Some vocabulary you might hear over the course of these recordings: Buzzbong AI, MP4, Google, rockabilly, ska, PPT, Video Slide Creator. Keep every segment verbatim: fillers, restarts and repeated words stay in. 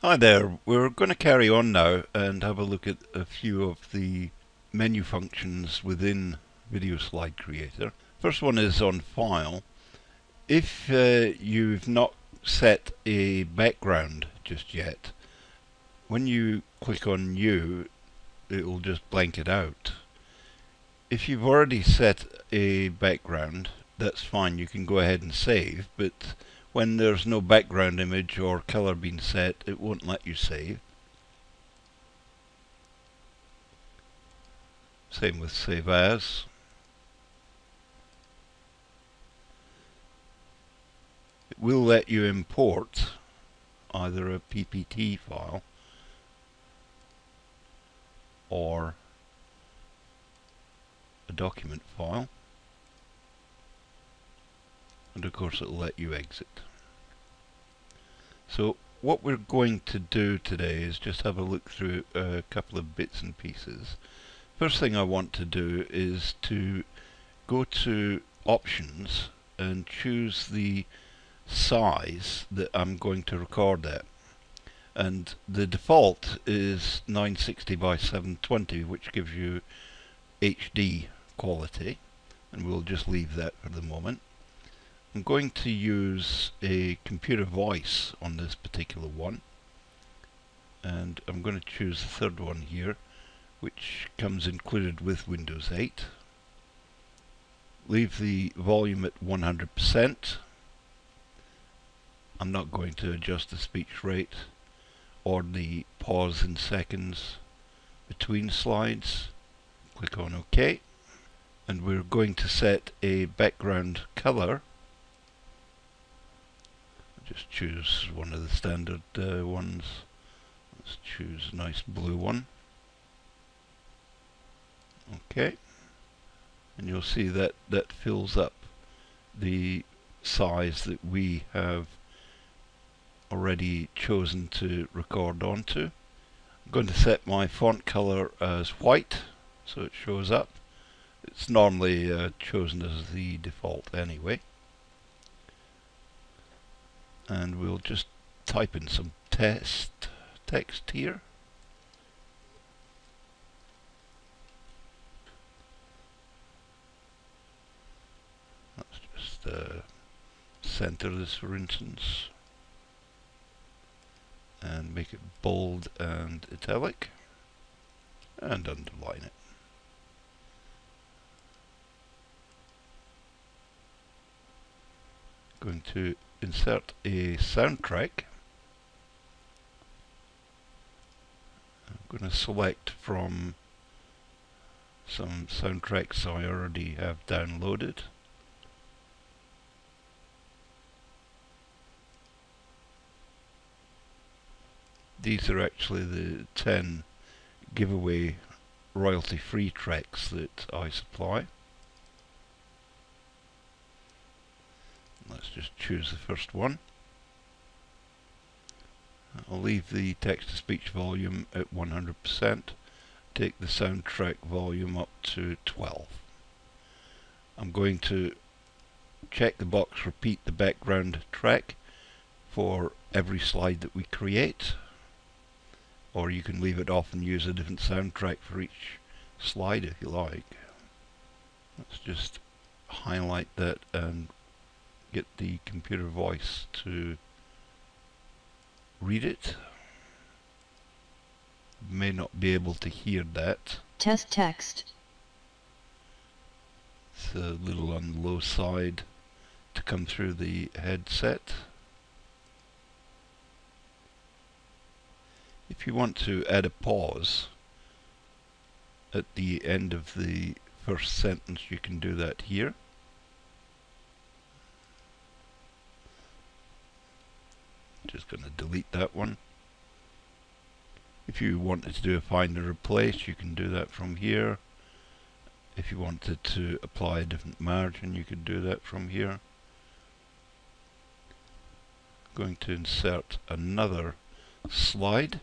Hi there, we're going to carry on now and have a look at a few of the menu functions within Video Slide Creator. First one is on File. If uh, you've not set a background just yet, when you click on New, it will just blank it out. If you've already set a background, that's fine, you can go ahead and save, but when there's no background image or color being set, it won't let you save. Same with Save As. It will let you import either a P P T file or a document file. And of course it'll let you exit. So what we're going to do today is just have a look through a couple of bits and pieces. First thing I want to do is to go to Options and choose the size that I'm going to record at. And the default is nine sixty by seven twenty, which gives you H D quality, and we'll just leave that for the moment. I'm going to use a computer voice on this particular one, and I'm going to choose the third one here, which comes included with Windows eight. Leave the volume at one hundred percent. I'm not going to adjust the speech rate or the pause in seconds between slides. Click on OK, and we're going to set a background color. Just choose one of the standard uh, ones. Let's choose a nice blue one. Okay, and you'll see that that fills up the size that we have already chosen to record onto. I'm going to set my font color as white, so it shows up. It's normally uh, chosen as the default anyway. And we'll just type in some test text here. Let's just uh, center this, for instance, and make it bold and italic, and underline it. Going to insert a soundtrack. I'm going to select from some soundtracks I already have downloaded. These are actually the ten giveaway royalty-free tracks that I supply. Let's just choose the first one. I'll leave the text-to-speech volume at one hundred percent, take the soundtrack volume up to twelve. I'm going to check the box repeat the background track for every slide that we create, or you can leave it off and use a different soundtrack for each slide if you like. Let's just highlight that and get the computer voice to read it. May not be able to hear that. Test text. It's a little on the low side to come through the headset. If you want to add a pause at the end of the first sentence, you can do that here. Just going to delete that one. If you wanted to do a find and replace, you can do that from here. If you wanted to apply a different margin, you could do that from here. I'm going to insert another slide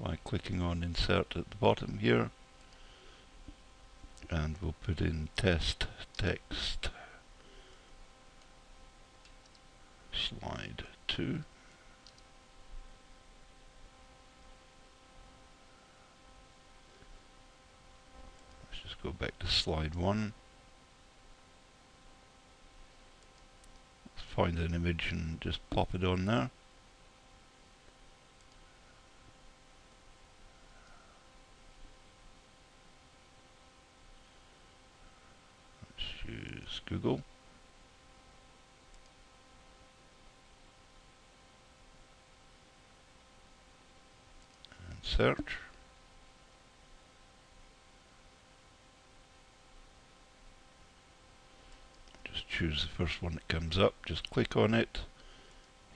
by clicking on Insert at the bottom here, and we'll put in test text slide two. go back to slide one. Let's find an image and just pop it on there. Let's choose Google. And search. Choose the first one that comes up, just click on it,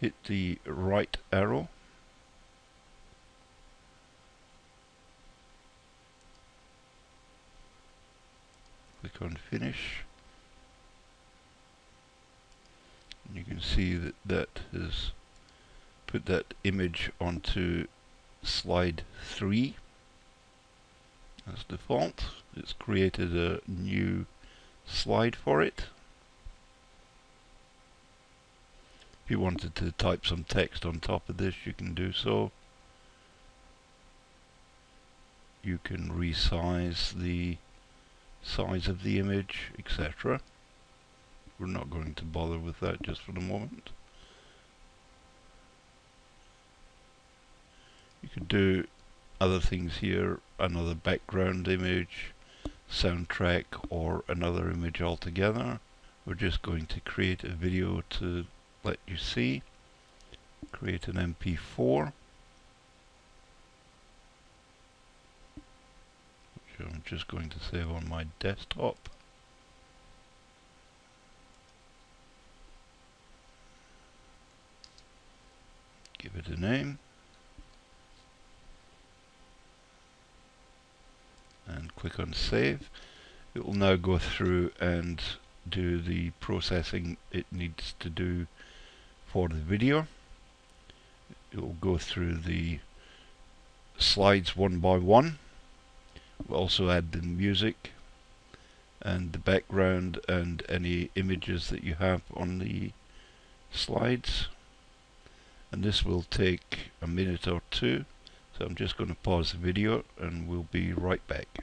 hit the right arrow, click on finish, and you can see that that has put that image onto slide three as default. It's created a new slide for it. If you wanted to type some text on top of this, you can do so. You can resize the size of the image, et cetera. We're not going to bother with that just for the moment. You can do other things here, another background image, soundtrack, or another image altogether. We're just going to create a video to let you see. Create an M P four, which I'm just going to save on my desktop. Give it a name and click on save. It will now go through and do the processing it needs to do for the video. It will go through the slides one by one. We'll also add the music and the background and any images that you have on the slides. And this will take a minute or two. So I'm just going to pause the video and we'll be right back.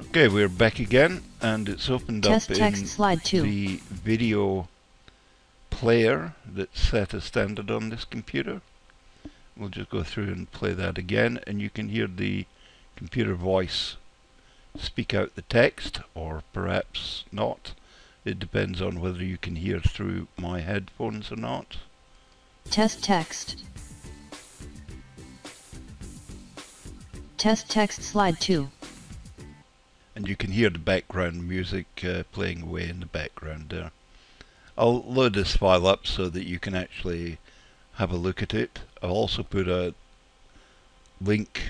Okay, we're back again, and it's opened up in the video player that's set as standard on this computer. We'll just go through and play that again, and you can hear the computer voice speak out the text, or perhaps not. It depends on whether you can hear through my headphones or not. Test text. Test text slide two. And you can hear the background music uh, playing away in the background there. I'll load this file up so that you can actually have a look at it. I'll also put a link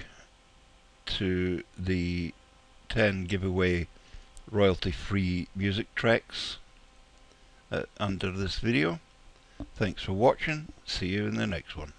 to the ten giveaway royalty-free music tracks uh, under this video. Thanks for watching. See you in the next one.